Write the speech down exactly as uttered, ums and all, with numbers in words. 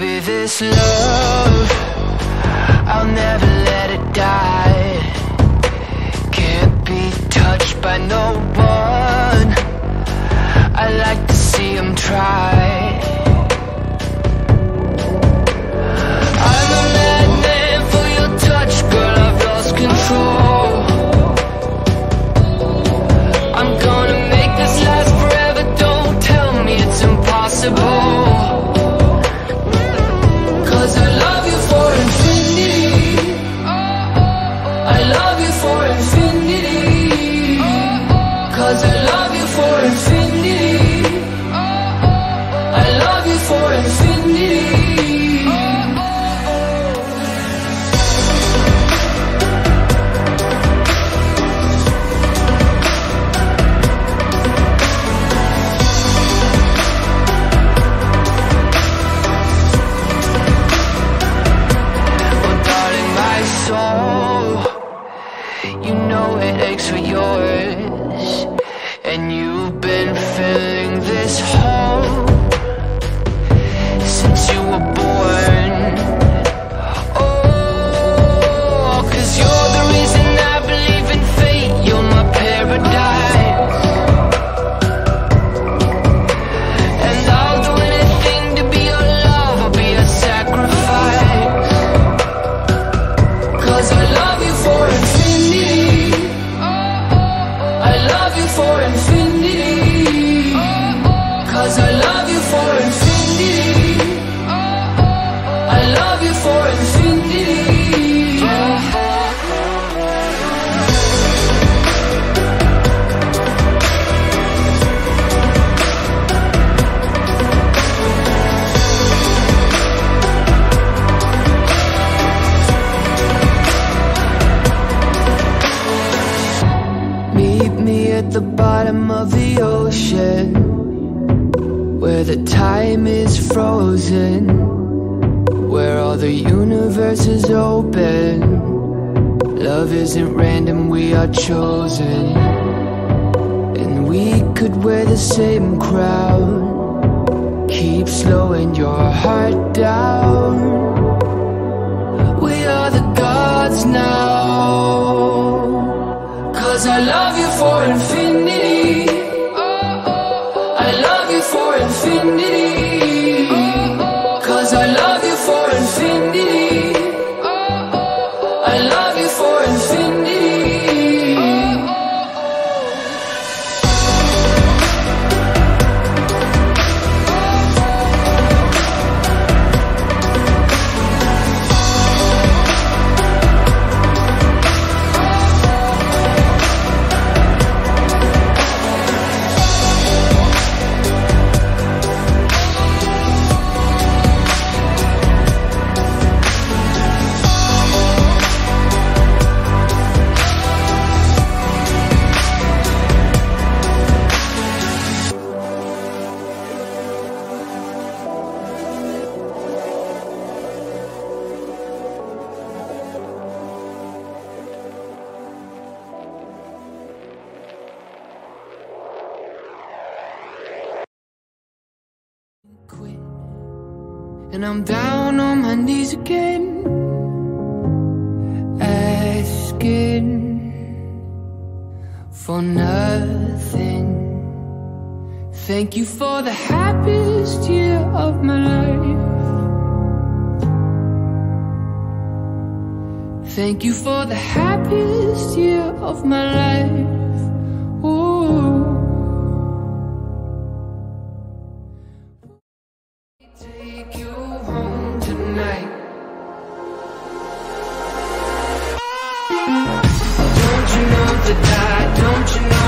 Baby, this love, I'll never let it die. Can't be touched by no one, I like to see him try. And I'm down on my knees again, asking for nothing. Thank you for the happiest year of my life. Thank you for the happiest year of my life. Ooh. Don't you know that I, don't you know?